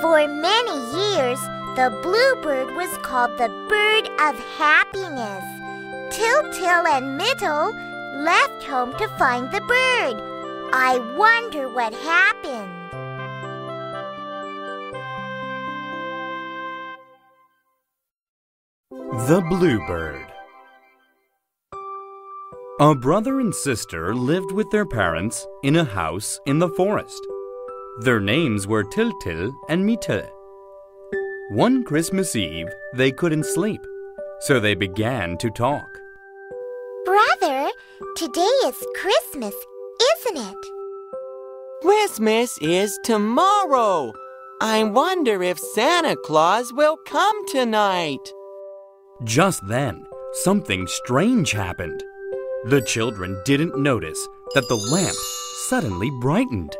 For many years, the Blue Bird was called the Bird of Happiness. Tyltyl and Mytyl left home to find the bird. I wonder what happened. The Blue Bird. A brother and sister lived with their parents in a house in the forest. Their names were Tyltyl and Mytyl. One Christmas Eve, they couldn't sleep, so they began to talk. Brother, today is Christmas, isn't it? Christmas is tomorrow. I wonder if Santa Claus will come tonight. Just then, something strange happened. The children didn't notice that the lamp suddenly brightened.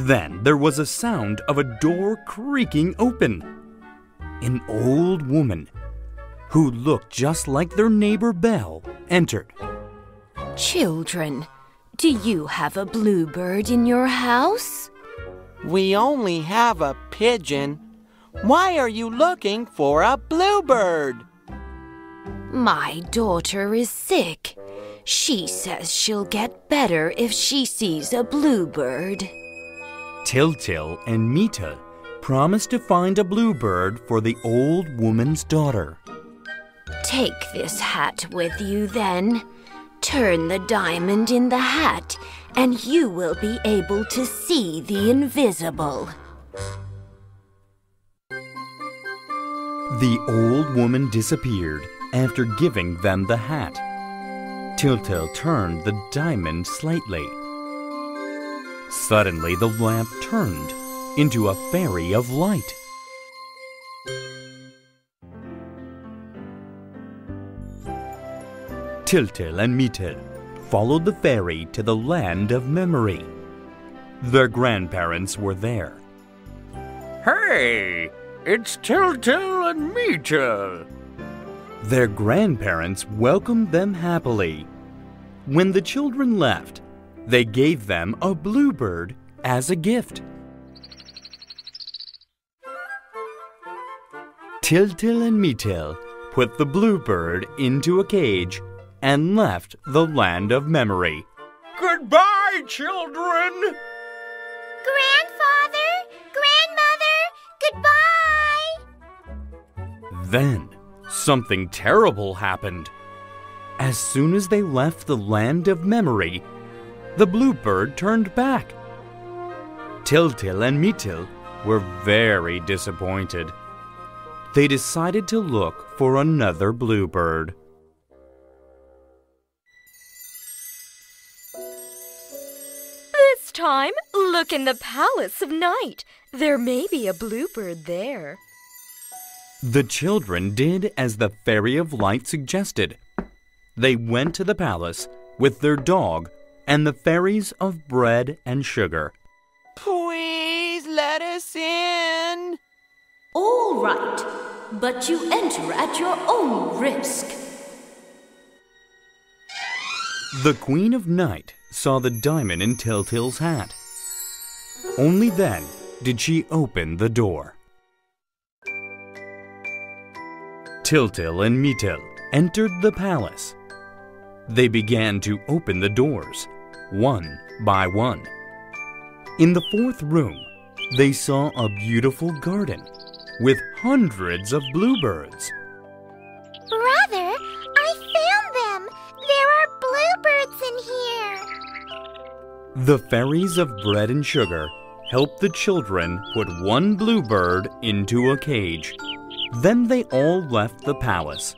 Then there was a sound of a door creaking open. An old woman, who looked just like their neighbor Belle, entered. Children, do you have a bluebird in your house? We only have a pigeon. Why are you looking for a bluebird? My daughter is sick. She says she'll get better if she sees a bluebird. Tyltyl and Mytyl promised to find a bluebird for the old woman's daughter. Take this hat with you then. Turn the diamond in the hat and you will be able to see the invisible. The old woman disappeared after giving them the hat. Tyltyl turned the diamond slightly. Suddenly, the lamp turned into a fairy of light. Tyltyl and Mytyl followed the fairy to the land of memory. Their grandparents were there. Hey, it's Tyltyl and Mytyl. Their grandparents welcomed them happily. When the children left, they gave them a bluebird as a gift. Tyltyl and Mytyl put the bluebird into a cage and left the land of memory. Goodbye, children! Grandfather, grandmother, goodbye! Then something terrible happened. As soon as they left the land of memory, the bluebird turned back. Tyltyl and Mytyl were very disappointed. They decided to look for another bluebird. This time, look in the Palace of Night. There may be a bluebird there. The children did as the Fairy of Light suggested. They went to the palace with their dog and the fairies of bread and sugar. Please let us in. All right, but you enter at your own risk. The Queen of Night saw the diamond in Tyltyl's hat. Only then did she open the door. Tyltyl and Mytyl entered the palace. They began to open the doors, one by one. In the fourth room, they saw a beautiful garden with hundreds of bluebirds. Brother, I found them! There are bluebirds in here! The fairies of bread and sugar helped the children put one bluebird into a cage. Then they all left the palace.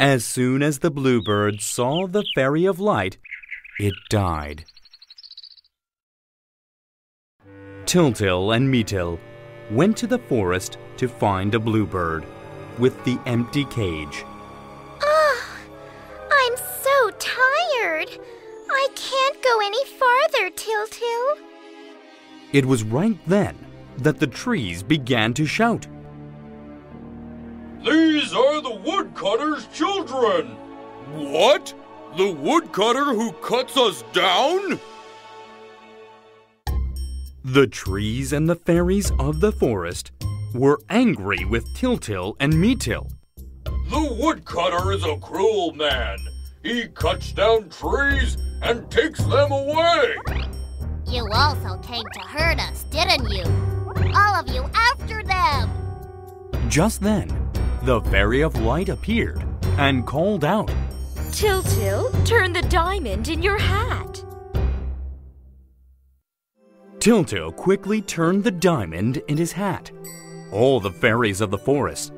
As soon as the bluebird saw the Fairy of Light, it died. Tyltyl and Mytyl went to the forest to find a bluebird with the empty cage. I'm so tired. I can't go any farther, Tyltyl. It was right then that the trees began to shout. These are the woodcutter's children! What? The woodcutter who cuts us down? The trees and the fairies of the forest were angry with Tyltyl and Mytyl. The woodcutter is a cruel man. He cuts down trees and takes them away. You also came to hurt us, didn't you? All of you after them! Just then, the Fairy of Light appeared and called out, Tyltyl, turn the diamond in your hat! Tyltyl quickly turned the diamond in his hat. All the fairies of the forest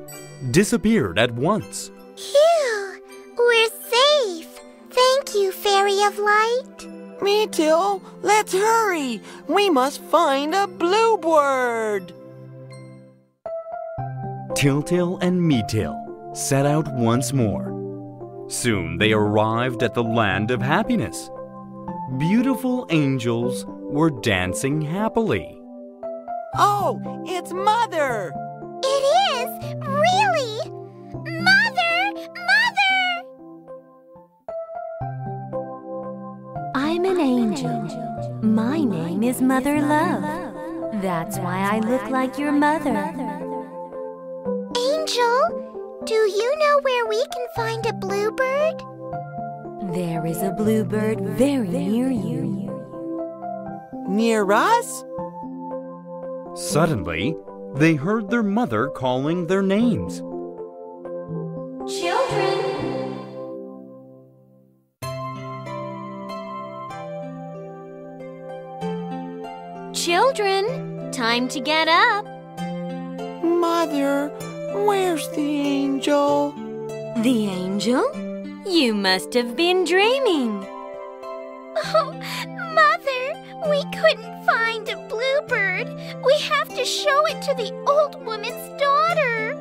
disappeared at once. Phew! We're safe! Thank you, Fairy of Light. Mytyl, let's hurry! We must find a blue bird! Tyltyl and Mytyl set out once more. Soon they arrived at the land of happiness. Beautiful angels were dancing happily. Oh, it's Mother! It is! Really? Mother! Mother! I'm an angel. My name is Mother Love. That's why I look like your mother. Angel, do you know where we can find a bluebird? There is a bluebird very near you. Near us? Suddenly, they heard their mother calling their names. Children! Children, time to get up. Mother, where's the angel? The angel? You must have been dreaming. Oh, Mother, we couldn't find a bluebird. We have to show it to the old woman's daughter.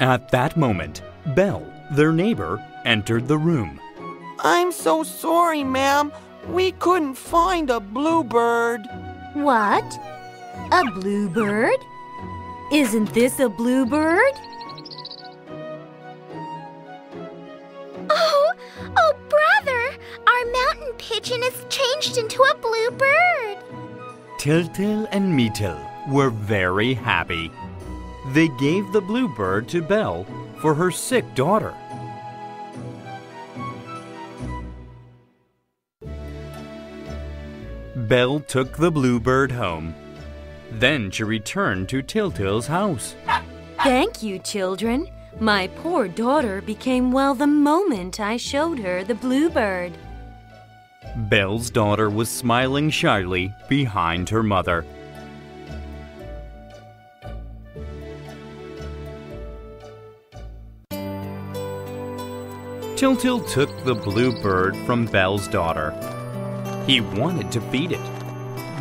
At that moment, Belle, their neighbor, entered the room. I'm so sorry, ma'am. We couldn't find a bluebird. What? A bluebird? Isn't this a bluebird? Oh, brother! Our mountain pigeon is changed into a bluebird! Tyltyl and Mytyl were very happy. They gave the bluebird to Belle for her sick daughter. Belle took the bluebird home. Then she returned to Tyltyl's house. Thank you, children. My poor daughter became well the moment I showed her the bluebird. Belle's daughter was smiling shyly behind her mother. Tyltyl took the bluebird from Belle's daughter. He wanted to feed it,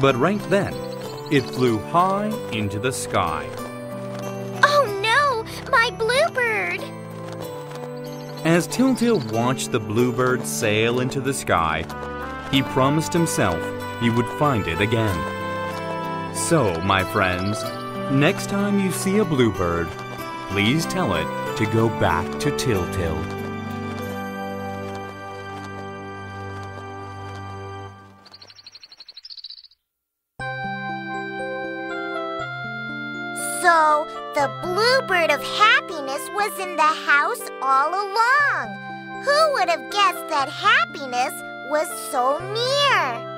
but right then, it flew high into the sky. Oh no! My bluebird! As Tyltyl watched the bluebird sail into the sky, he promised himself he would find it again. So, my friends, next time you see a bluebird, please tell it to go back to Tyltyl. So, the bluebird of happiness was in the house all along. Who would have guessed that happiness was so near?